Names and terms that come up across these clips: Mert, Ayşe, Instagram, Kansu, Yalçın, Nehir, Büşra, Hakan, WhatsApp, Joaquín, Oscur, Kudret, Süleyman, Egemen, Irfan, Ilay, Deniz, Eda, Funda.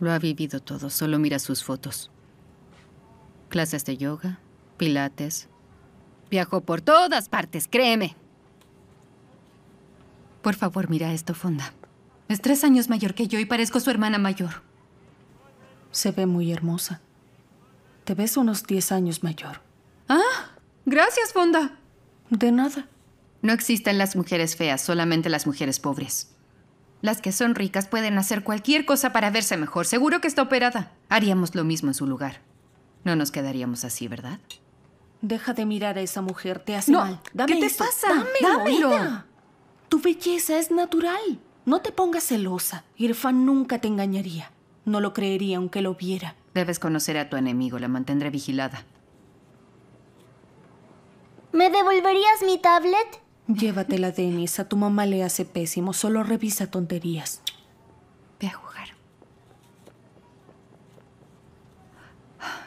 Lo ha vivido todo, solo mira sus fotos. Clases de yoga, pilates. Viajó por todas partes, créeme. Por favor, mira esto, Funda. Es 3 años mayor que yo y parezco su hermana mayor. Se ve muy hermosa. Te ves unos 10 años mayor. Ah, gracias, Funda. De nada. No existen las mujeres feas, solamente las mujeres pobres. Las que son ricas pueden hacer cualquier cosa para verse mejor. Seguro que está operada. Haríamos lo mismo en su lugar. No nos quedaríamos así, ¿verdad? Deja de mirar a esa mujer. Te hace mal. Dame eso. ¿Qué te pasa? Dámelo. Dámelo. Tu belleza es natural. No te pongas celosa. Irfan nunca te engañaría. No lo creería aunque lo viera. Debes conocer a tu enemigo. La mantendré vigilada. ¿Me devolverías mi tablet? Llévatela, Deniz. A tu mamá le hace pésimo. Solo revisa tonterías. Ve a jugar.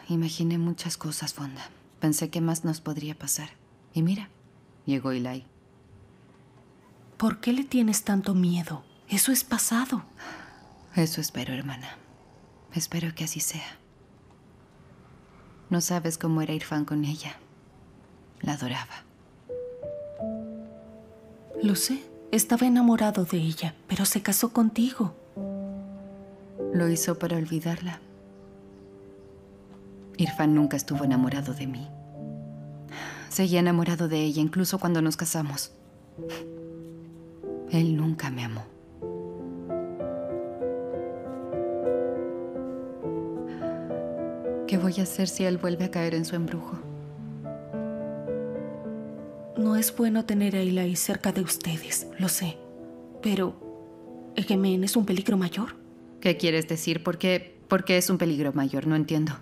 Imaginé muchas cosas, Fonda. Pensé que más nos podría pasar. Y mira, llegó Ilay. ¿Por qué le tienes tanto miedo? Eso es pasado. Eso espero, hermana. Espero que así sea. No sabes cómo era Irfan con ella. La adoraba. Lo sé. Estaba enamorado de ella, pero se casó contigo. Lo hizo para olvidarla. Irfan nunca estuvo enamorado de mí. Seguía enamorado de ella, incluso cuando nos casamos. Él nunca me amó. ¿Qué voy a hacer si él vuelve a caer en su embrujo? No es bueno tener a Ilay cerca de ustedes, lo sé. Pero Egemen es un peligro mayor. ¿Qué quieres decir? ¿Por qué es un peligro mayor? No entiendo.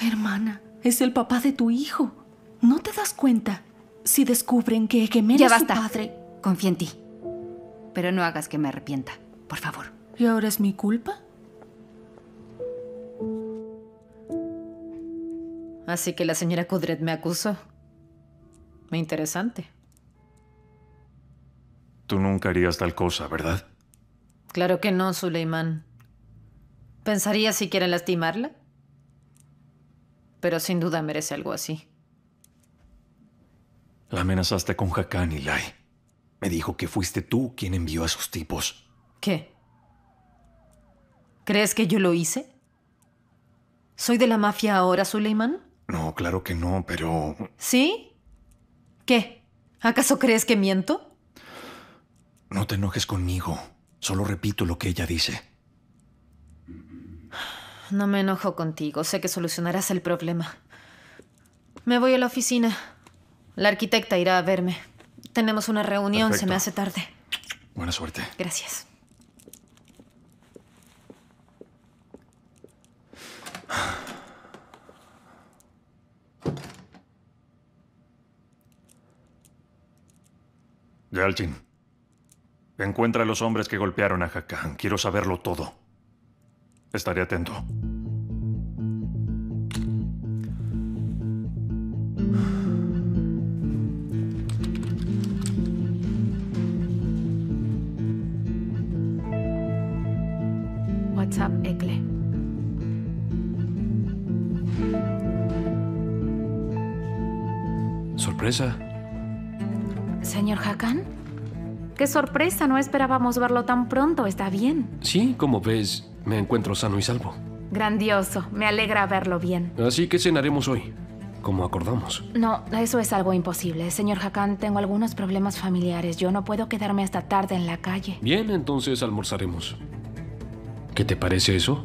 Hermana, es el papá de tu hijo. ¿No te das cuenta? Si descubren que Egemen es su padre... Confía en ti. Pero no hagas que me arrepienta, por favor. ¿Y ahora es mi culpa? Así que la señora Kudret me acusó. Interesante. Tú nunca harías tal cosa, ¿verdad? Claro que no, Süleyman. ¿Pensarías si quieren lastimarla? Pero sin duda merece algo así. La amenazaste con Hakan, Ilay. Me dijo que fuiste tú quien envió a esos tipos. ¿Qué? ¿Crees que yo lo hice? ¿Soy de la mafia ahora, Süleyman? No, claro que no, pero... ¿Sí? ¿Qué? ¿Acaso crees que miento? No te enojes conmigo. Solo repito lo que ella dice. No me enojo contigo. Sé que solucionarás el problema. Me voy a la oficina. La arquitecta irá a verme. Tenemos una reunión. Perfecto. Se me hace tarde. Buena suerte. Gracias. Yalcin, encuentra a los hombres que golpearon a Hakan. Quiero saberlo todo. Estaré atento. WhatsApp, Ekle. Sorpresa. ¿Señor Hakan? ¡Qué sorpresa! No esperábamos verlo tan pronto. ¿Está bien? Sí, como ves, me encuentro sano y salvo. Grandioso. Me alegra verlo bien. Así que cenaremos hoy, como acordamos. No, eso es algo imposible. Señor Hakan, tengo algunos problemas familiares. Yo no puedo quedarme hasta tarde en la calle. Bien, entonces almorzaremos. ¿Qué te parece eso?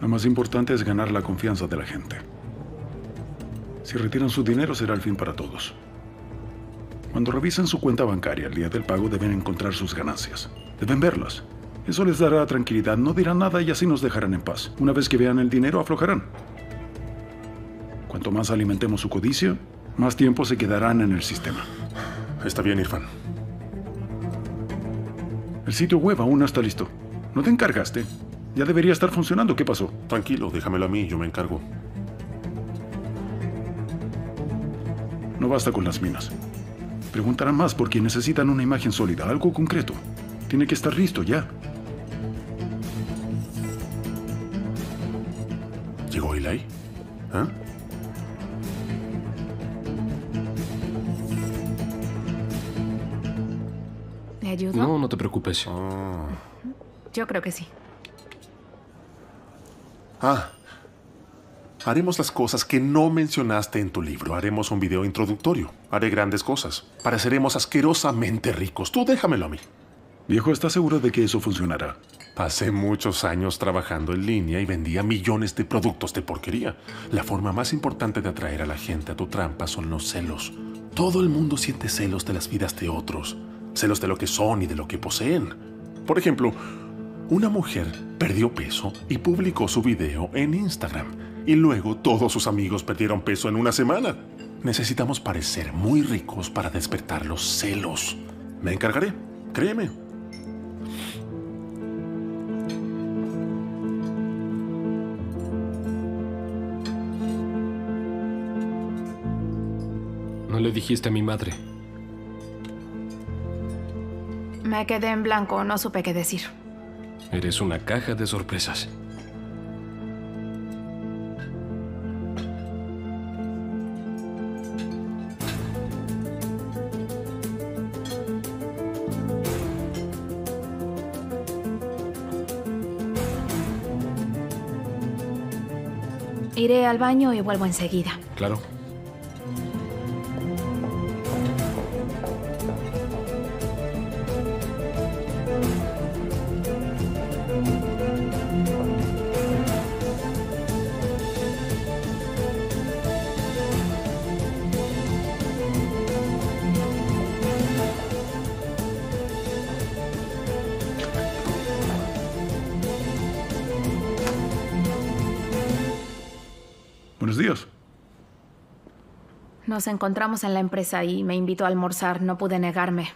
Lo más importante es ganar la confianza de la gente. Si retiran su dinero, será el fin para todos. Cuando revisen su cuenta bancaria el día del pago, deben encontrar sus ganancias. Deben verlas. Eso les dará tranquilidad. No dirán nada y así nos dejarán en paz. Una vez que vean el dinero, aflojarán. Cuanto más alimentemos su codicia, más tiempo se quedarán en el sistema. Está bien, Irfan. El sitio web aún no está listo. ¿No te encargaste? Ya debería estar funcionando. ¿Qué pasó? Tranquilo, déjamelo a mí. Yo me encargo. No basta con las minas. Preguntarán más porque necesitan una imagen sólida, algo concreto. Tiene que estar listo ya. ¿Llegó Ilay? ¿Ah? ¿Le ayudo? No, no te preocupes. Oh. Yo creo que sí. Ah. Haremos las cosas que no mencionaste en tu libro. Haremos un video introductorio. Haré grandes cosas. Pareceremos asquerosamente ricos. Tú déjamelo a mí. Viejo, ¿estás seguro de que eso funcionará? Pasé muchos años trabajando en línea y vendía millones de productos de porquería. La forma más importante de atraer a la gente a tu trampa son los celos. Todo el mundo siente celos de las vidas de otros. Celos de lo que son y de lo que poseen. Por ejemplo, una mujer perdió peso y publicó su video en Instagram. Y luego todos sus amigos perdieron peso en una semana. Necesitamos parecer muy ricos para despertar los celos. Me encargaré, créeme. No le dijiste a mi madre. Me quedé en blanco, no supe qué decir. Eres una caja de sorpresas. Iré al baño y vuelvo enseguida. Claro. Nos encontramos en la empresa y me invitó a almorzar. No pude negarme.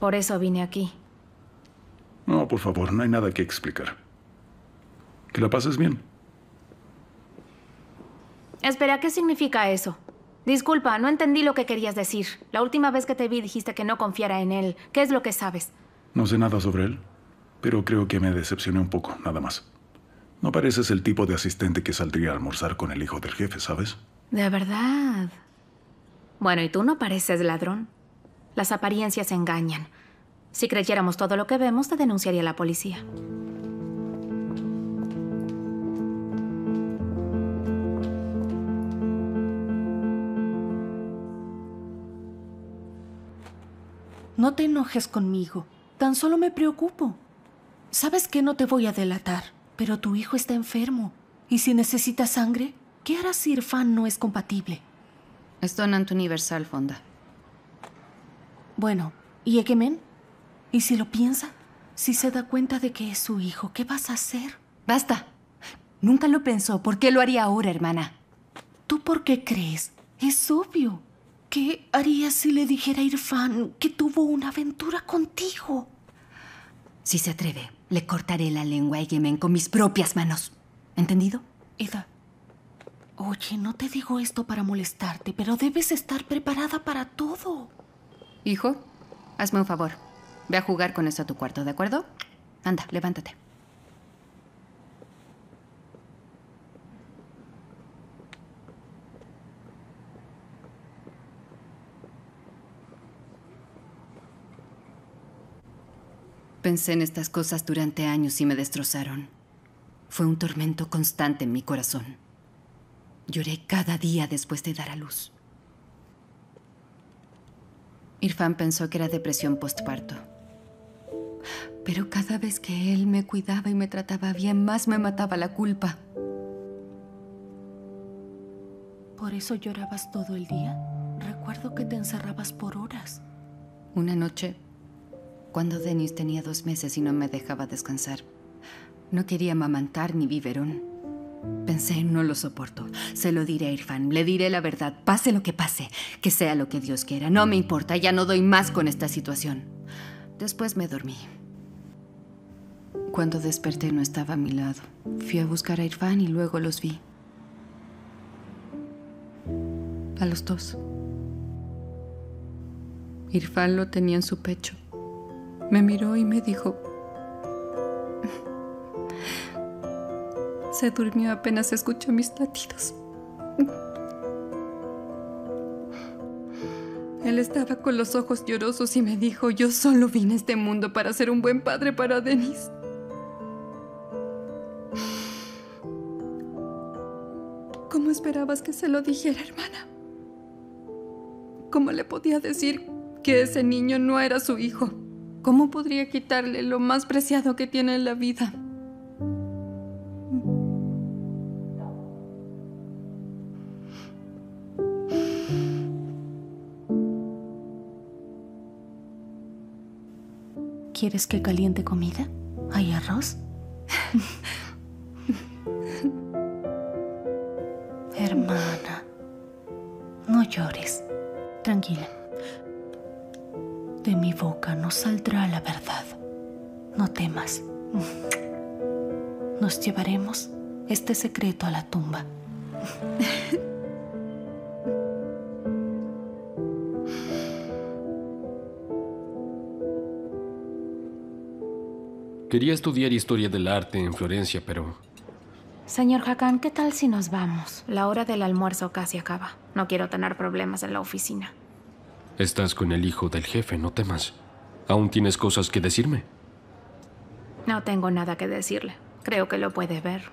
Por eso vine aquí. No, por favor, no hay nada que explicar. Que la pases bien. Espera, ¿qué significa eso? Disculpa, no entendí lo que querías decir. La última vez que te vi dijiste que no confiara en él. ¿Qué es lo que sabes? No sé nada sobre él, pero creo que me decepcioné un poco, nada más. No pareces el tipo de asistente que saldría a almorzar con el hijo del jefe, ¿sabes? De verdad. Bueno, y tú no pareces ladrón. Las apariencias engañan. Si creyéramos todo lo que vemos, te denunciaría la policía. No te enojes conmigo. Tan solo me preocupo. Sabes que no te voy a delatar, pero tu hijo está enfermo. Y si necesita sangre, ¿qué harás si Irfan no es compatible? Es donante universal, Funda. Bueno, ¿y Egemen? ¿Y si lo piensa? Si se da cuenta de que es su hijo, ¿qué vas a hacer? Basta. Nunca lo pensó. ¿Por qué lo haría ahora, hermana? ¿Tú por qué crees? Es obvio. ¿Qué harías si le dijera a Irfan que tuvo una aventura contigo? Si se atreve, le cortaré la lengua a Egemen con mis propias manos. ¿Entendido? Eda. Oye, no te digo esto para molestarte, pero debes estar preparada para todo. Hijo, hazme un favor. Ve a jugar con eso a tu cuarto, ¿de acuerdo? Anda, levántate. Pensé en estas cosas durante años y me destrozaron. Fue un tormento constante en mi corazón. Lloré cada día después de dar a luz. Irfan pensó que era depresión postparto. Pero cada vez que él me cuidaba y me trataba bien, más me mataba la culpa. ¿Por eso llorabas todo el día? Recuerdo que te encerrabas por horas. Una noche, cuando Deniz tenía 2 meses y no me dejaba descansar, no quería amamantar ni biberón. Pensé, no lo soporto. Se lo diré a Irfan, le diré la verdad, pase lo que pase, que sea lo que Dios quiera. No me importa, ya no doy más con esta situación. Después me dormí. Cuando desperté no estaba a mi lado. Fui a buscar a Irfan y luego los vi. A los dos. Irfan lo tenía en su pecho. Me miró y me dijo... Se durmió apenas escuchó mis latidos. Él estaba con los ojos llorosos y me dijo, yo solo vine a este mundo para ser un buen padre para Deniz. ¿Cómo esperabas que se lo dijera, hermana? ¿Cómo le podía decir que ese niño no era su hijo? ¿Cómo podría quitarle lo más preciado que tiene en la vida? ¿Quieres que caliente comida? ¿Hay arroz? Hermana, no llores. Tranquila. De mi boca no saldrá la verdad. No temas. Nos llevaremos este secreto a la tumba. Quería estudiar historia del arte en Florencia, pero... Señor Hakan, ¿qué tal si nos vamos? La hora del almuerzo casi acaba. No quiero tener problemas en la oficina. Estás con el hijo del jefe, no temas. ¿Aún tienes cosas que decirme? No tengo nada que decirle. Creo que lo puede ver.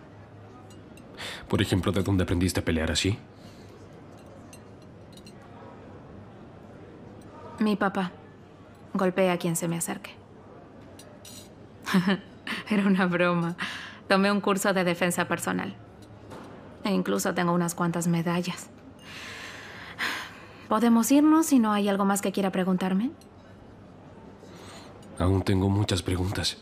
Por ejemplo, ¿de dónde aprendiste a pelear así? Mi papá. Golpeé a quien se me acerque. Era una broma. Tomé un curso de defensa personal. E incluso tengo unas cuantas medallas. ¿Podemos irnos si no hay algo más que quiera preguntarme? Aún tengo muchas preguntas.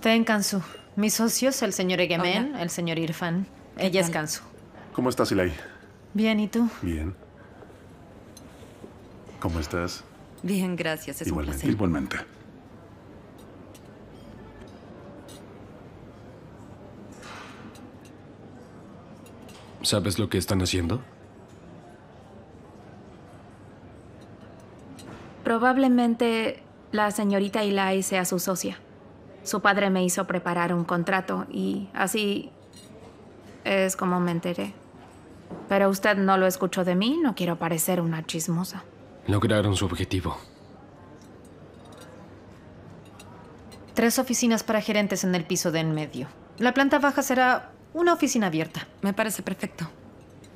Ten, Kansu. Mis socios, el señor Egemen, el señor Irfan. Ella es Kansu. ¿Cómo estás, Ilay? Bien, ¿y tú? Bien. ¿Cómo estás? Bien, gracias. Es igualmente, un placer. Igualmente. ¿Sabes lo que están haciendo? Probablemente la señorita Ilay sea su socia. Su padre me hizo preparar un contrato y así es como me enteré. Pero usted no lo escuchó de mí, no quiero parecer una chismosa. Lograron su objetivo. 3 oficinas para gerentes en el piso de en medio. La planta baja será una oficina abierta. Me parece perfecto.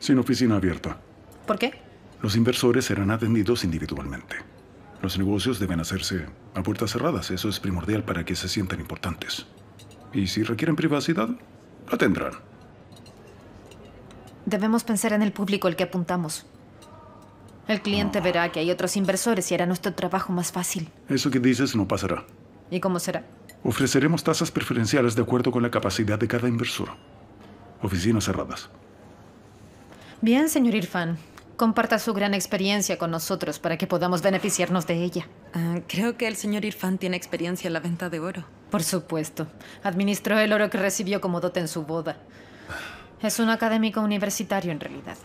Sin oficina abierta. ¿Por qué? Los inversores serán atendidos individualmente. Los negocios deben hacerse a puertas cerradas. Eso es primordial para que se sientan importantes. Y si requieren privacidad, la tendrán. Debemos pensar en el público al que apuntamos. El cliente verá que hay otros inversores y hará nuestro trabajo más fácil. Eso que dices no pasará. ¿Y cómo será? Ofreceremos tasas preferenciales de acuerdo con la capacidad de cada inversor. Oficinas cerradas. Bien, señor Irfan. Comparta su gran experiencia con nosotros para que podamos beneficiarnos de ella. Creo que el señor Irfan tiene experiencia en la venta de oro. Por supuesto. Administró el oro que recibió como dote en su boda. Es un académico universitario en realidad.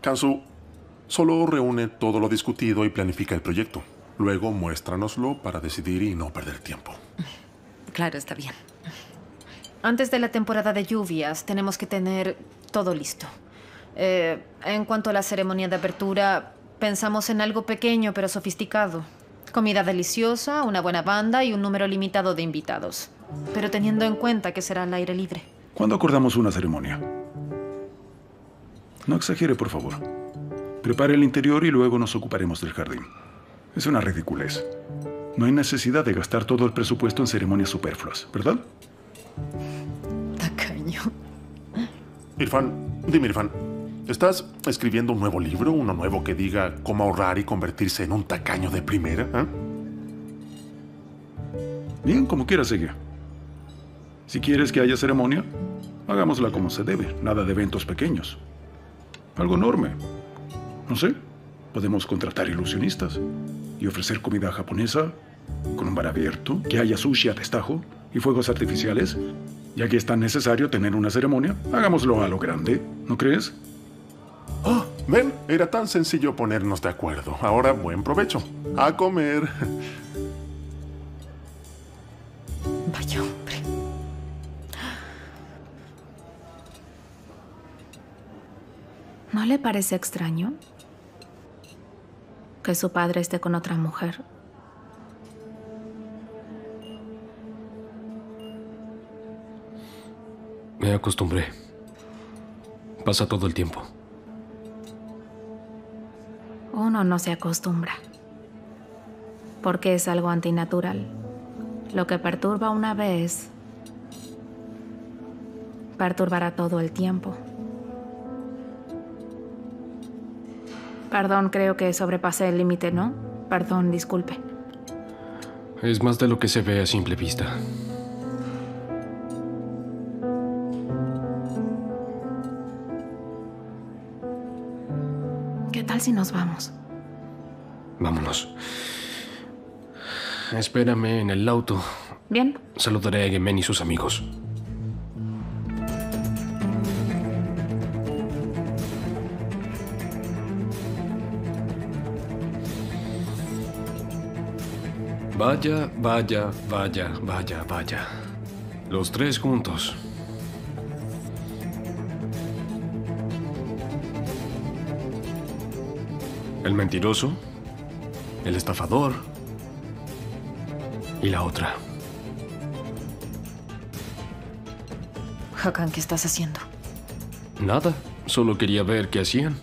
Kansu, solo reúne todo lo discutido y planifica el proyecto. Luego muéstranoslo para decidir y no perder tiempo. Claro, está bien. Antes de la temporada de lluvias tenemos que tener todo listo. En cuanto a la ceremonia de apertura, pensamos en algo pequeño pero sofisticado. Comida deliciosa, una buena banda y un número limitado de invitados. Pero teniendo en cuenta que será al aire libre. ¿Cuándo acordamos una ceremonia? No exagere, por favor. Prepare el interior y luego nos ocuparemos del jardín. Es una ridiculez. No hay necesidad de gastar todo el presupuesto en ceremonias superfluas, ¿verdad? Tacaño. Irfan, dime, Irfan. ¿Estás escribiendo un nuevo libro? ¿Uno nuevo que diga cómo ahorrar y convertirse en un tacaño de primera? Bien, como quieras, seguir. Si quieres que haya ceremonia, hagámosla como se debe. Nada de eventos pequeños. Algo enorme. No sé. Podemos contratar ilusionistas y ofrecer comida japonesa con un bar abierto, que haya sushi a destajo y fuegos artificiales. Ya que es tan necesario tener una ceremonia, hagámoslo a lo grande, ¿no crees? ¡Oh! Ven, era tan sencillo ponernos de acuerdo. Ahora, buen provecho. ¡A comer! Vaya hombre. ¿No le parece extraño que su padre esté con otra mujer? Me acostumbré. Pasa todo el tiempo. Uno no se acostumbra, porque es algo antinatural. Lo que perturba una vez, perturbará todo el tiempo. Perdón, creo que sobrepasé el límite, ¿no? Perdón, disculpe. Es más de lo que se ve a simple vista. Si nos vamos. Vámonos. Espérame en el auto. Bien. Saludaré a Egemen y sus amigos. Vaya, vaya, vaya, vaya, vaya. Los tres juntos. El mentiroso, el estafador y la otra. Hakan, ¿qué estás haciendo? Nada, solo quería ver qué hacían.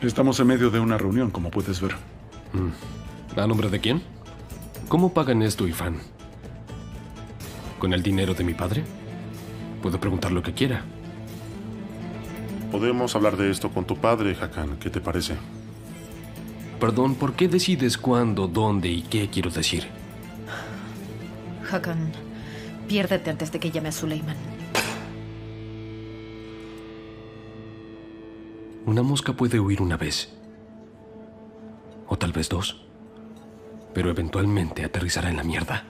Estamos en medio de una reunión, como puedes ver. ¿A nombre de quién? ¿Cómo pagan esto, Irfan? ¿Con el dinero de mi padre? Puedo preguntar lo que quiera. Podemos hablar de esto con tu padre, Hakan. ¿Qué te parece? Perdón, ¿por qué decides cuándo, dónde y qué quiero decir? Hakan, piérdete antes de que llame a Süleyman. Una mosca puede huir una vez. O tal vez dos. Pero eventualmente aterrizará en la mierda.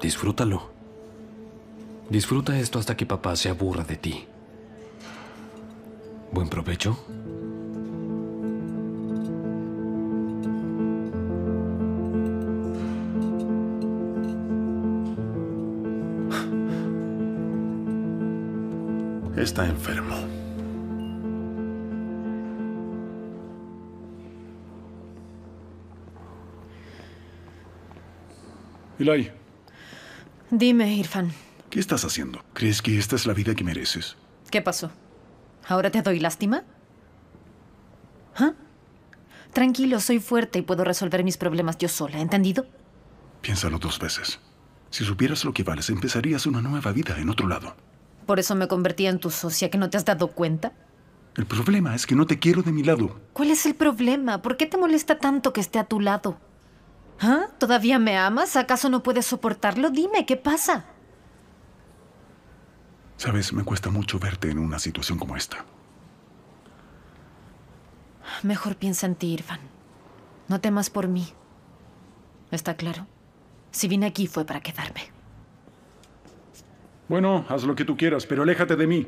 Disfrútalo. Disfruta esto hasta que papá se aburra de ti. Buen provecho. Está enfermo. Ilay. Dime, Irfan. ¿Qué estás haciendo? ¿Crees que esta es la vida que mereces? ¿Qué pasó? ¿Ahora te doy lástima? ¿Ah? Tranquilo, soy fuerte y puedo resolver mis problemas yo sola, ¿entendido? Piénsalo dos veces. Si supieras lo que vales, empezarías una nueva vida en otro lado. ¿Por eso me convertí en tu socia, que no te has dado cuenta? El problema es que no te quiero de mi lado. ¿Cuál es el problema? ¿Por qué te molesta tanto que esté a tu lado? ¿Ah? ¿Todavía me amas? ¿Acaso no puedes soportarlo? Dime, ¿qué pasa? Sabes, me cuesta mucho verte en una situación como esta. Mejor piensa en ti, Irfan. No temas por mí. ¿Está claro? Si vine aquí fue para quedarme. Bueno, haz lo que tú quieras, pero aléjate de mí.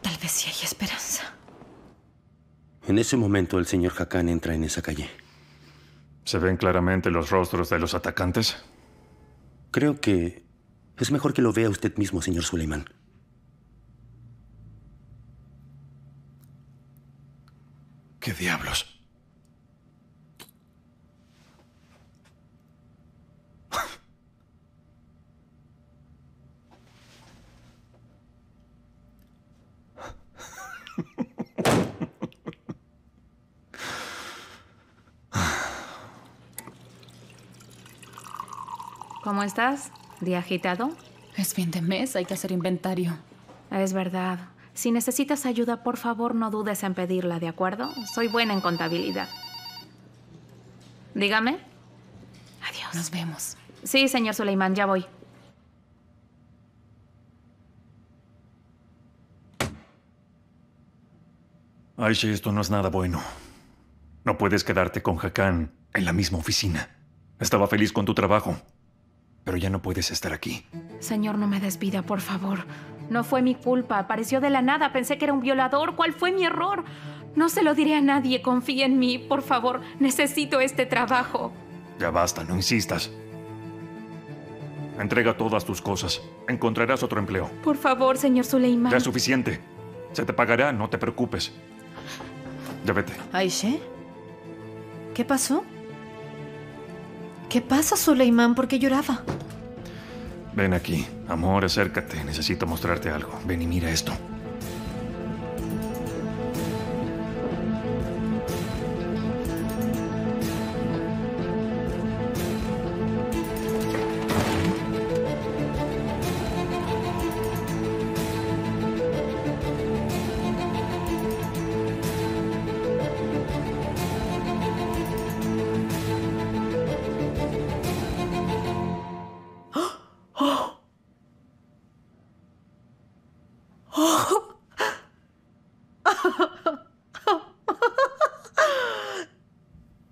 Tal vez sí hay esperanza. En ese momento el señor Hakan entra en esa calle. ¿Se ven claramente los rostros de los atacantes? Creo que es mejor que lo vea usted mismo, señor Süleyman. ¿Qué diablos? ¿Cómo estás? ¿Día agitado? Es fin de mes, hay que hacer inventario. Es verdad. Si necesitas ayuda, por favor, no dudes en pedirla, ¿de acuerdo? Soy buena en contabilidad. Dígame. Adiós. Nos vemos. Sí, señor Süleyman, ya voy. Ayşe, esto no es nada bueno. No puedes quedarte con Hakan en la misma oficina. Estaba feliz con tu trabajo, pero ya no puedes estar aquí. Señor, no me despida, por favor. No fue mi culpa. Apareció de la nada. Pensé que era un violador. ¿Cuál fue mi error? No se lo diré a nadie. Confía en mí, por favor. Necesito este trabajo. Ya basta, no insistas. Entrega todas tus cosas. Encontrarás otro empleo. Por favor, señor Süleyman. Ya es suficiente. Se te pagará, no te preocupes. Ya vete. ¿Ayşe? ¿Qué pasó? ¿Qué pasa, Süleyman? ¿Por qué lloraba? Ven aquí. Amor, acércate. Necesito mostrarte algo. Ven y mira esto.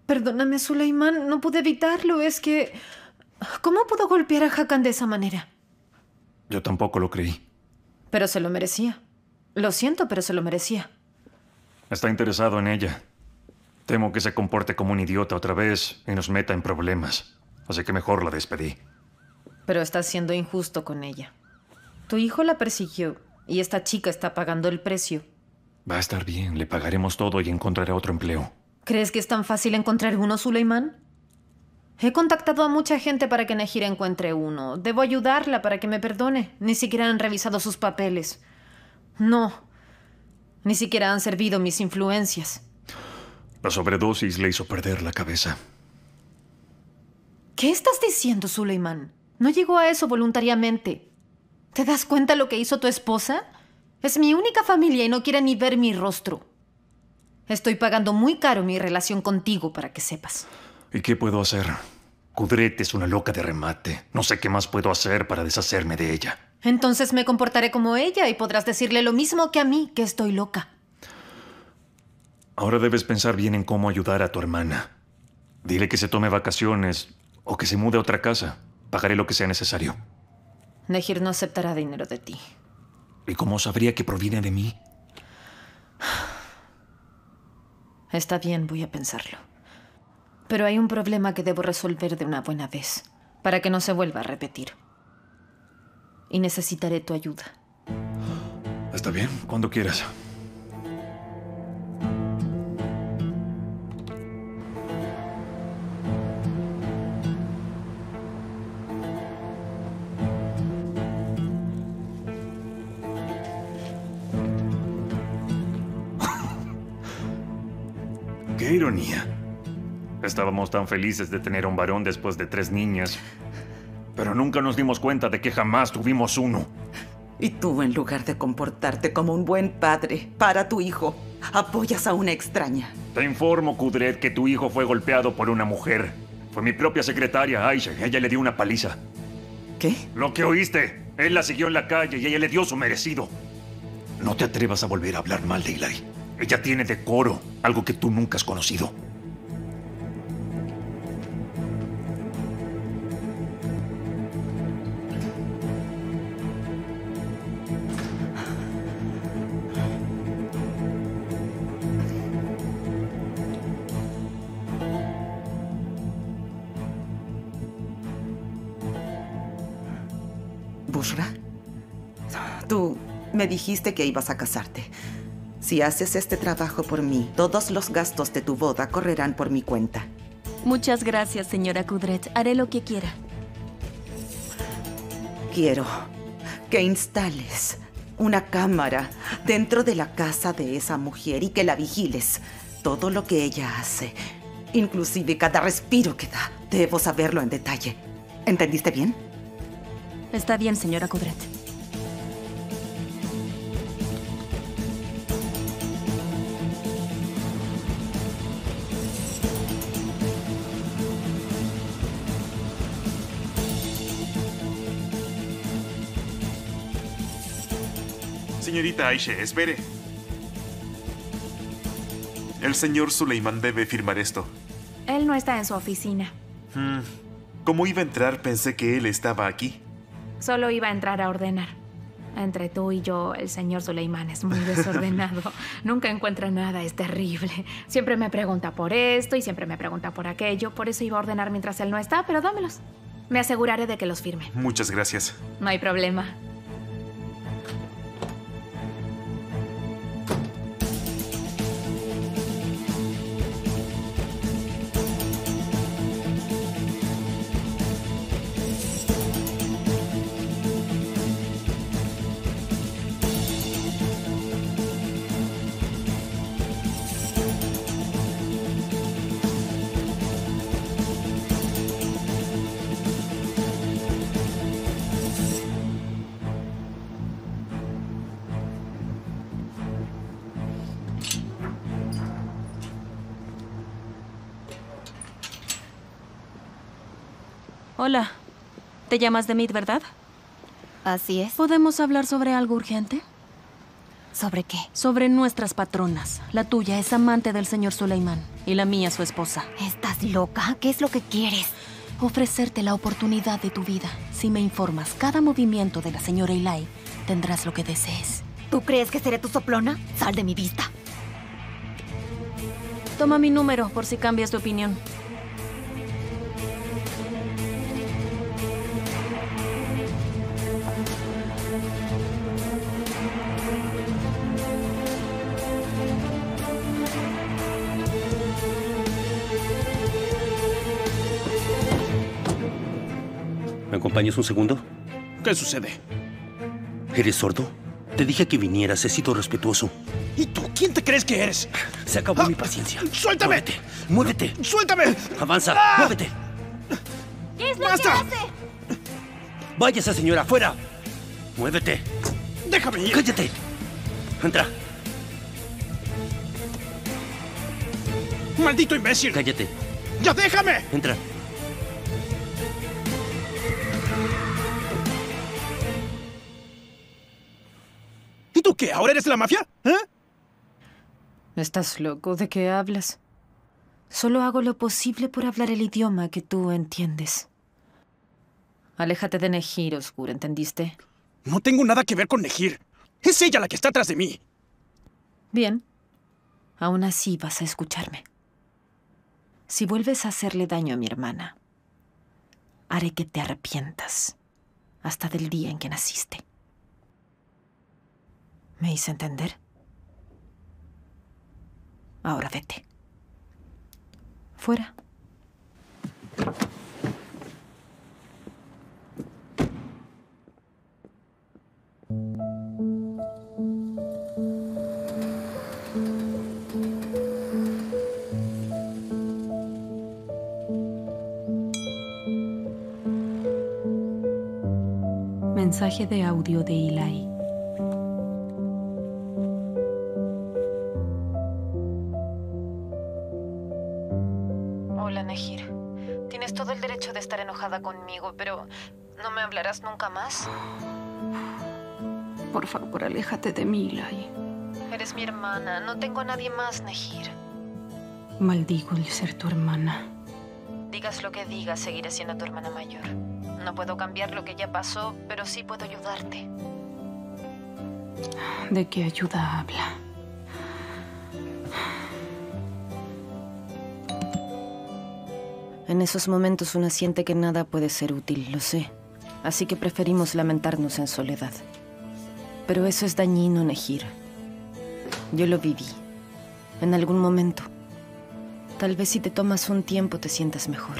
Perdóname, Süleyman, no pude evitarlo. Es que... ¿Cómo pudo golpear a Hakan de esa manera? Yo tampoco lo creí. Pero se lo merecía. Lo siento, pero se lo merecía. Está interesado en ella. Temo que se comporte como un idiota otra vez y nos meta en problemas. Así que mejor la despedí. Pero estás siendo injusto con ella. Tu hijo la persiguió y esta chica está pagando el precio. Va a estar bien. Le pagaremos todo y encontrará otro empleo. ¿Crees que es tan fácil encontrar uno, Süleyman? He contactado a mucha gente para que Nehir encuentre uno. Debo ayudarla para que me perdone. Ni siquiera han revisado sus papeles. No. Ni siquiera han servido mis influencias. La sobredosis le hizo perder la cabeza. ¿Qué estás diciendo, Süleyman? No llegó a eso voluntariamente. ¿Te das cuenta lo que hizo tu esposa? Es mi única familia y no quiere ni ver mi rostro. Estoy pagando muy caro mi relación contigo, para que sepas. ¿Y qué puedo hacer? Kudret es una loca de remate. No sé qué más puedo hacer para deshacerme de ella. Entonces me comportaré como ella y podrás decirle lo mismo que a mí, que estoy loca. Ahora debes pensar bien en cómo ayudar a tu hermana. Dile que se tome vacaciones o que se mude a otra casa. Pagaré lo que sea necesario. Nehir no aceptará dinero de ti. ¿Y cómo sabría que proviene de mí? Está bien, voy a pensarlo. Pero hay un problema que debo resolver de una buena vez, para que no se vuelva a repetir. Y necesitaré tu ayuda. Está bien, cuando quieras. ¡Qué ironía! Estábamos tan felices de tener un varón después de 3 niñas, pero nunca nos dimos cuenta de que jamás tuvimos uno. Y tú, en lugar de comportarte como un buen padre para tu hijo, apoyas a una extraña. Te informo, Kudret, que tu hijo fue golpeado por una mujer. Fue mi propia secretaria, Ayşe. Ella le dio una paliza. ¿Qué? Lo que oíste. Él la siguió en la calle y ella le dio su merecido. No te atrevas a volver a hablar mal de Ilay. Ella tiene decoro, algo que tú nunca has conocido. Büşra, tú me dijiste que ibas a casarte. Si haces este trabajo por mí, todos los gastos de tu boda correrán por mi cuenta. Muchas gracias, señora Kudret. Haré lo que quiera. Quiero que instales una cámara dentro de la casa de esa mujer y que la vigiles. Todo lo que ella hace, inclusive cada respiro que da, debo saberlo en detalle. ¿Entendiste bien? Está bien, señora Kudret. Señorita Ayşe, espere. El señor Süleyman debe firmar esto. Él no está en su oficina. Como iba a entrar, pensé que él estaba aquí. Solo iba a entrar a ordenar. Entre tú y yo, el señor Süleyman es muy desordenado. Nunca encuentra nada, es terrible. Siempre me pregunta por esto y siempre me pregunta por aquello. Por eso iba a ordenar mientras él no está, pero dámelos. Me aseguraré de que los firme. Muchas gracias. No hay problema. Hola. ¿Te llamas Demit, verdad? Así es. ¿Podemos hablar sobre algo urgente? ¿Sobre qué? Sobre nuestras patronas. La tuya es amante del señor Süleyman y la mía su esposa. ¿Estás loca? ¿Qué es lo que quieres? Ofrecerte la oportunidad de tu vida. Si me informas cada movimiento de la señora Ilay, tendrás lo que desees. ¿Tú crees que seré tu soplona? Sal de mi vista. Toma mi número por si cambias de opinión. ¿Me acompañas un segundo? ¿Qué sucede? ¿Eres sordo? Te dije que vinieras, he sido respetuoso. ¿Y tú? ¿Quién te crees que eres? Se acabó mi paciencia. ¡Suéltame! ¡Muévete! ¡Suéltame! ¡Avanza! ¡Muévete! ¿Qué es lo que hace? ¡Váyase, señora! ¡Fuera! ¡Muévete! ¡Déjame ir! ¡Cállate! ¡Entra! ¡Maldito imbécil! ¡Cállate! ¡Ya déjame! ¡Entra! ¿Tú qué? ¿Ahora eres la mafia? ¿Eh? ¿Estás loco? ¿De qué hablas? Solo hago lo posible por hablar el idioma que tú entiendes. Aléjate de Nehir, Oscur, ¿entendiste? No tengo nada que ver con Nehir. Es ella la que está atrás de mí. Bien. Aún así vas a escucharme. Si vuelves a hacerle daño a mi hermana, haré que te arrepientas hasta del día en que naciste. ¿Me hice entender? Ahora vete. Fuera. Mensaje de audio de Ilay. Conmigo, pero ¿no me hablarás nunca más? Por favor, aléjate de mí, Ilay. Eres mi hermana. No tengo a nadie más, Nehir. Maldigo el ser tu hermana. Digas lo que digas, seguiré siendo tu hermana mayor. No puedo cambiar lo que ya pasó, pero sí puedo ayudarte. ¿De qué ayuda habla? En esos momentos una siente que nada puede ser útil, lo sé. Así que preferimos lamentarnos en soledad. Pero eso es dañino, Nehir. Yo lo viví. En algún momento. Tal vez si te tomas un tiempo te sientas mejor.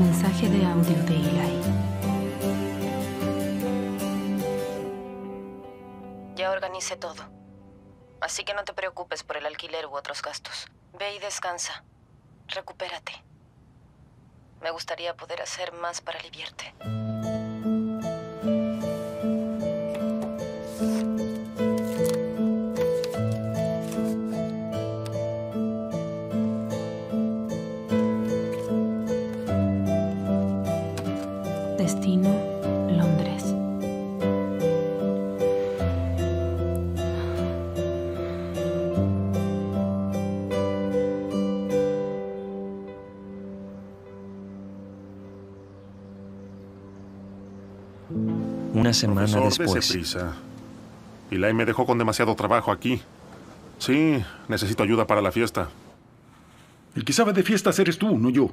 Mensaje de audio de Ilay. organice todo. Así que no te preocupes por el alquiler u otros gastos. Ve y descansa. Recupérate. Me gustaría poder hacer más para aliviarte. Destino, Londres. Una semana después. Dese prisa. Ilay me dejó con demasiado trabajo aquí. Sí, necesito ayuda para la fiesta. El que sabe de fiestas eres tú, no yo.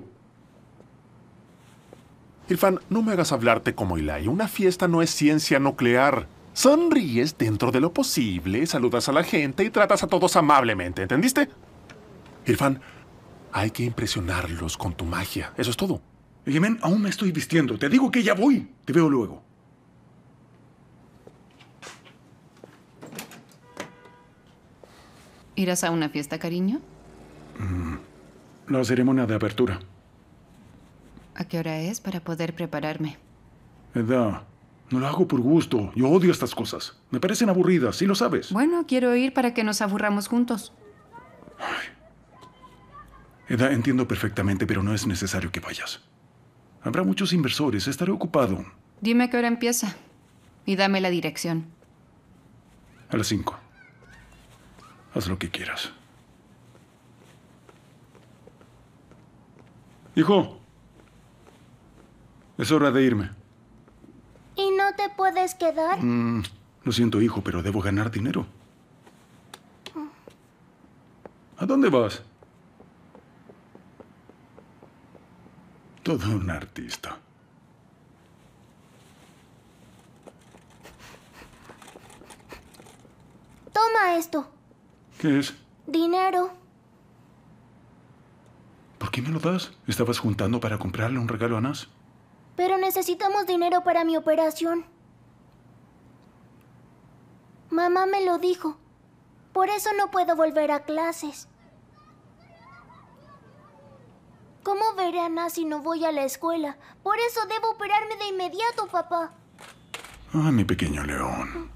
Irfan, no me hagas hablarte como Ilay. Una fiesta no es ciencia nuclear. Sonríes dentro de lo posible, saludas a la gente y tratas a todos amablemente, ¿entendiste? Irfan, hay que impresionarlos con tu magia. Eso es todo. Egemen, aún me estoy vistiendo. Te digo que ya voy. Te veo luego. ¿Irás a una fiesta, cariño? La ceremonia de apertura. ¿A qué hora es para poder prepararme? Eda, no lo hago por gusto. Yo odio estas cosas. Me parecen aburridas, sí lo sabes. Bueno, quiero ir para que nos aburramos juntos. Ay. Eda, entiendo perfectamente, pero no es necesario que vayas. Habrá muchos inversores, estaré ocupado. Dime a qué hora empieza y dame la dirección. A las 5. Haz lo que quieras. Hijo. Es hora de irme. ¿Y no te puedes quedar? Lo siento, hijo, pero debo ganar dinero. ¿A dónde vas? Todo un artista. Toma esto. ¿Qué es? Dinero. ¿Por qué me lo das? Estabas juntando para comprarle un regalo a Nas. Pero necesitamos dinero para mi operación. Mamá me lo dijo. Por eso no puedo volver a clases. ¿Cómo veré a Nas si no voy a la escuela? Por eso debo operarme de inmediato, papá. Ah, mi pequeño león.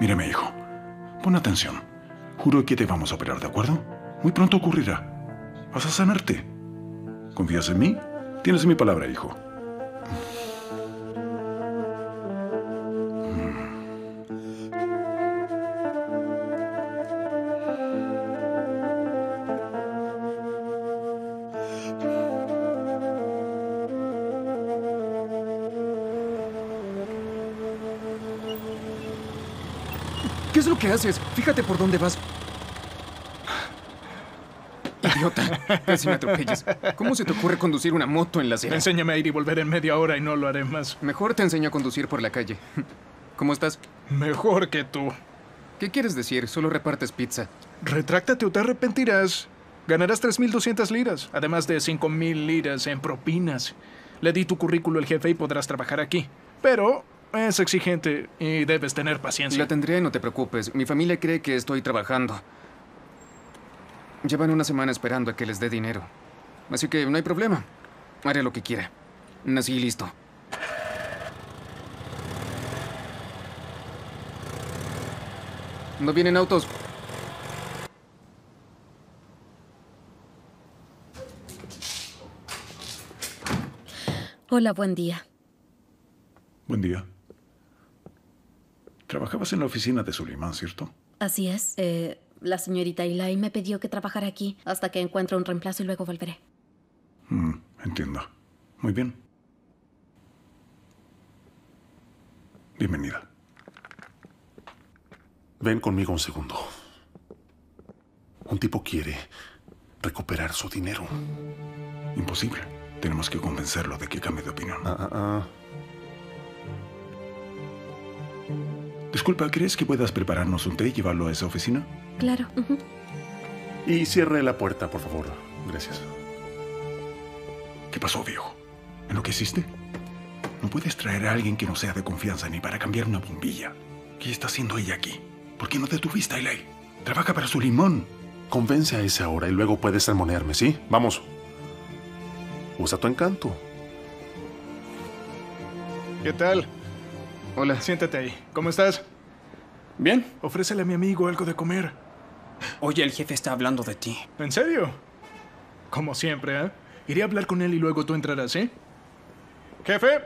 Mírame, hijo. Pon atención. Juro que te vamos a operar, ¿de acuerdo? Muy pronto ocurrirá. Vas a sanarte. ¿Confías en mí? Tienes mi palabra, hijo. ¿Qué es lo que haces? Fíjate por dónde vas. Idiota, casi me atropellas. ¿Cómo se te ocurre conducir una moto en la acera? Enséñame a ir y volver en media hora y no lo haré más. Mejor te enseño a conducir por la calle. ¿Cómo estás? Mejor que tú. ¿Qué quieres decir? Solo repartes pizza. Retráctate o te arrepentirás. Ganarás 3.200 liras, además de 5.000 liras en propinas. Le di tu currículo al jefe y podrás trabajar aquí. Pero... es exigente y debes tener paciencia. La tendré, no te preocupes. Mi familia cree que estoy trabajando. Llevan una semana esperando a que les dé dinero. Así que no hay problema. Haré lo que quiera. Nací listo. No vienen autos. Hola, buen día. Buen día. Trabajabas en la oficina de Süleyman, ¿cierto? Así es. La señorita Ilay me pidió que trabajara aquí hasta que encuentre un reemplazo y luego volveré. Entiendo. Muy bien. Bienvenida. Ven conmigo un segundo. Un tipo quiere recuperar su dinero. Imposible. Tenemos que convencerlo de que cambie de opinión. Disculpa, ¿crees que puedas prepararnos un té y llevarlo a esa oficina? Claro. Y cierre la puerta, por favor. Gracias. ¿Qué pasó, viejo? ¿Enloqueciste? No puedes traer a alguien que no sea de confianza ni para cambiar una bombilla. ¿Qué está haciendo ella aquí? ¿Por qué no detuviste, Ilay? Trabaja para Süleyman. Convence a ese ahora y luego puedes sermonearme, ¿sí? Vamos. Usa tu encanto. ¿Qué tal? Hola. Siéntate ahí. ¿Cómo estás? Bien. Ofrécele a mi amigo algo de comer. Oye, el jefe está hablando de ti. ¿En serio? Como siempre, ¿eh? Iré a hablar con él y luego tú entrarás, ¿sí? Jefe.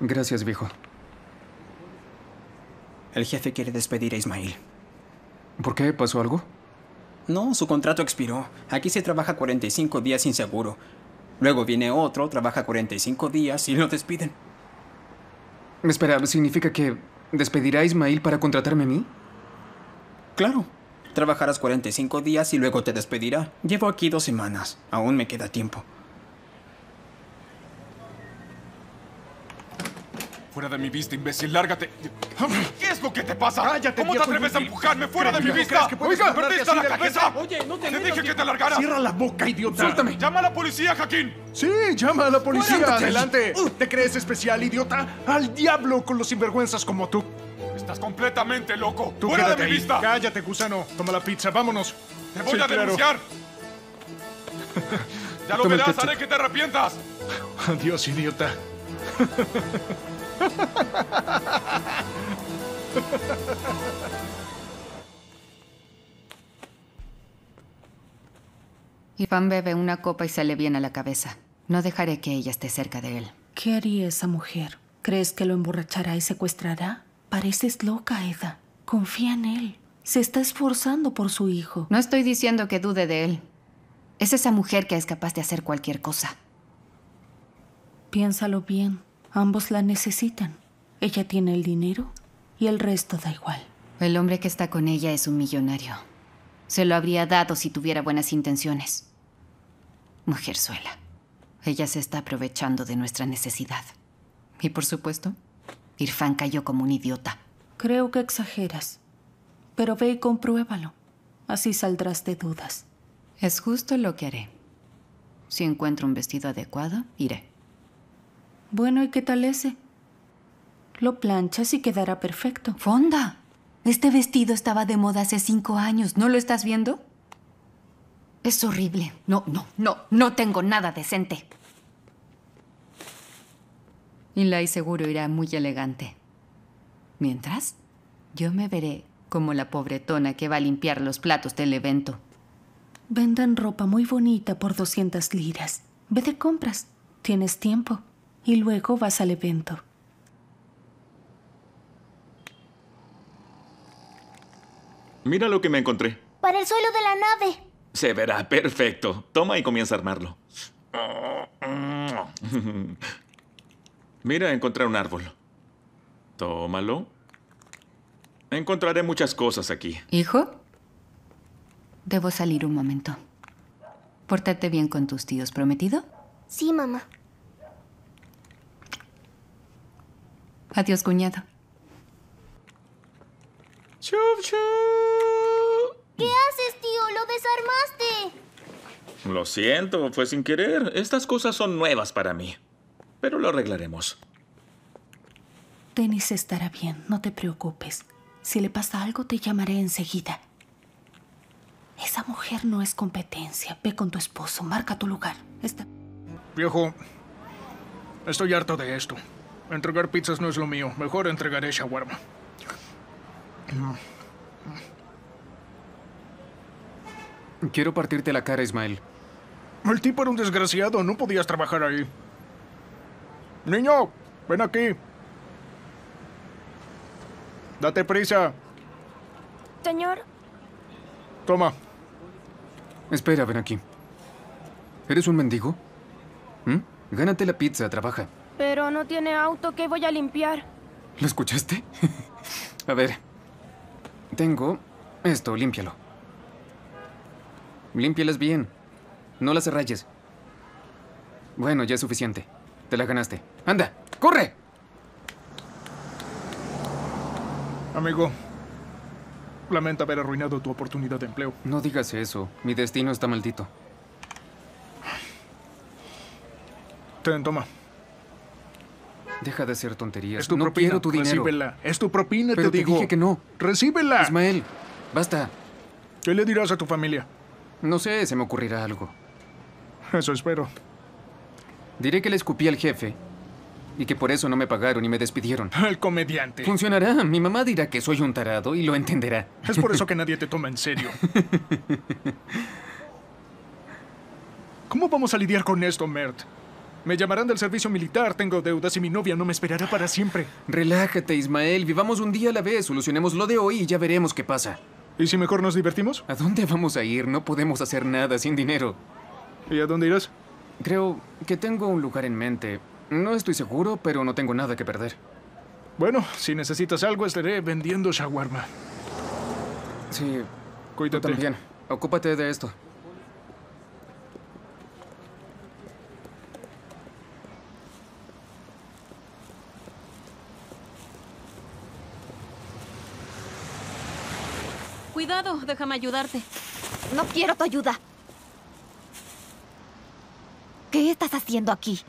Gracias, viejo. El jefe quiere despedir a Ismael. ¿Por qué? ¿Pasó algo? No, su contrato expiró. Aquí se trabaja 45 días sin seguro. Luego viene otro, trabaja 45 días y lo despiden. Espera, ¿significa que despedirá a Ismael para contratarme a mí? Claro. Trabajarás 45 días y luego te despedirá. Llevo aquí 2 semanas. Aún me queda tiempo. ¡Fuera de mi vista, imbécil! ¡Lárgate! ¿Qué es lo que te pasa? Cállate, ¿cómo te atreves a empujarme fuera de mi vista? ¡Oiga! ¡Perdiste la cabeza! ¡Oye, no te dije que te largaras! ¡Cierra la boca, idiota! ¡Suéltame! ¡Llama a la policía, Joaquín! ¡Sí, llama a la policía! ¡Fuérate! ¡Adelante! ¿Te crees especial, idiota? ¡Al diablo con los sinvergüenzas como tú! ¡Estás completamente loco! ¡Fuera de mi vista! ¡Cállate, gusano! Toma la pizza, vámonos. ¡Te voy a denunciar! ¡Ya lo verás! ¡Haré que te arrepientas! ¡Adiós, idiota! Irfan bebe una copa y sale bien a la cabeza. No dejaré que ella esté cerca de él. ¿Qué haría esa mujer? ¿Crees que lo emborrachará y secuestrará? Pareces loca, Eda. Confía en él. Se está esforzando por su hijo. No estoy diciendo que dude de él. Es esa mujer que es capaz de hacer cualquier cosa. Piénsalo bien. Ambos la necesitan. Ella tiene el dinero y el resto da igual. El hombre que está con ella es un millonario. Se lo habría dado si tuviera buenas intenciones. Mujerzuela. Ella se está aprovechando de nuestra necesidad. Y por supuesto, Irfan cayó como un idiota. Creo que exageras. Pero ve y compruébalo. Así saldrás de dudas. Es justo lo que haré. Si encuentro un vestido adecuado, iré. Bueno, ¿y qué tal ese? Lo planchas y quedará perfecto. ¡Funda! Este vestido estaba de moda hace 5 años. ¿No lo estás viendo? Es horrible. No tengo nada decente. Ilay seguro irá muy elegante. Mientras, yo me veré como la pobretona que va a limpiar los platos del evento. Venden ropa muy bonita por 200 liras. Ve de compras. Tienes tiempo. Y luego vas al evento. Mira lo que me encontré. Para el suelo de la nave. Se verá perfecto. Toma y comienza a armarlo. Mira, encontré un árbol. Tómalo. Encontraré muchas cosas aquí. ¿Hijo? Debo salir un momento. Pórtate bien con tus tíos, ¿prometido? Sí, mamá. Adiós, cuñado. Chup, chup. ¿Qué haces, tío? ¡Lo desarmaste! Lo siento, fue sin querer. Estas cosas son nuevas para mí. Pero lo arreglaremos. Deniz estará bien, no te preocupes. Si le pasa algo, te llamaré enseguida. Esa mujer no es competencia. Ve con tu esposo, marca tu lugar. Viejo, estoy harto de esto. Entregar pizzas no es lo mío. Mejor entregaré shawarma. Quiero partirte la cara, Ismael. El tipo era un desgraciado. No podías trabajar ahí. Niño, ven aquí. Date prisa. Señor. Toma. Espera, ven aquí. ¿Eres un mendigo? Gánate la pizza, trabaja. Pero no tiene auto, ¿qué voy a limpiar? ¿Lo escuchaste? A ver. Tengo esto, límpialo. Límpialas bien. No las rayes. Bueno, ya es suficiente. Te la ganaste. ¡Anda! ¡Corre! Amigo, Lamento haber arruinado tu oportunidad de empleo. No digas eso. Mi destino está maldito. Ten, toma. Deja de hacer tonterías. Es tu propina. No quiero tu dinero. Recíbela. Es tu propina, pero te digo. Pero te dije que no. ¡Recíbela! Ismael, basta. ¿Qué le dirás a tu familia? No sé, se me ocurrirá algo. Eso espero. Diré que le escupí al jefe y que por eso no me pagaron y me despidieron. ¡El comediante! Funcionará. Mi mamá dirá que soy un tarado y lo entenderá. Es por eso que nadie te toma en serio. ¿Cómo vamos a lidiar con esto, Mert? Me llamarán del servicio militar, tengo deudas y mi novia no me esperará para siempre. Relájate, Ismael. Vivamos un día a la vez, solucionemos lo de hoy y ya veremos qué pasa. ¿Y si mejor nos divertimos? ¿A dónde vamos a ir? No podemos hacer nada sin dinero. ¿Y a dónde irás? Creo que tengo un lugar en mente. No estoy seguro, pero no tengo nada que perder. Bueno, si necesitas algo, estaré vendiendo shawarma. Sí, cuídate. Tú también. Ocúpate de esto. Cuidado, déjame ayudarte. No quiero tu ayuda. ¿Qué estás haciendo aquí?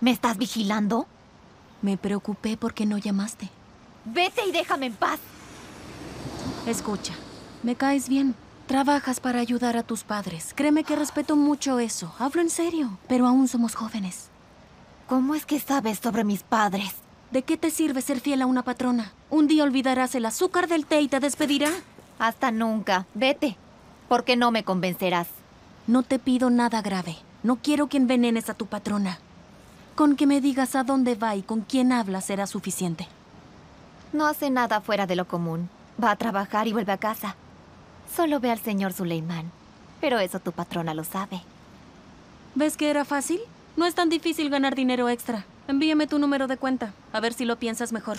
¿Me estás vigilando? Me preocupé porque no llamaste. ¡Vete y déjame en paz! Escucha, me caes bien. Trabajas para ayudar a tus padres. Créeme que respeto mucho eso. Hablo en serio, pero aún somos jóvenes. ¿Cómo es que sabes sobre mis padres? ¿De qué te sirve ser fiel a una patrona? Un día olvidarás el azúcar del té y te despedirá. Hasta nunca. Vete, porque no me convencerás. No te pido nada grave. No quiero que envenenes a tu patrona. Con que me digas a dónde va y con quién habla será suficiente. No hace nada fuera de lo común. Va a trabajar y vuelve a casa. Solo ve al señor Süleyman. Pero eso tu patrona lo sabe. ¿Ves que era fácil? No es tan difícil ganar dinero extra. Envíame tu número de cuenta. A ver si lo piensas mejor.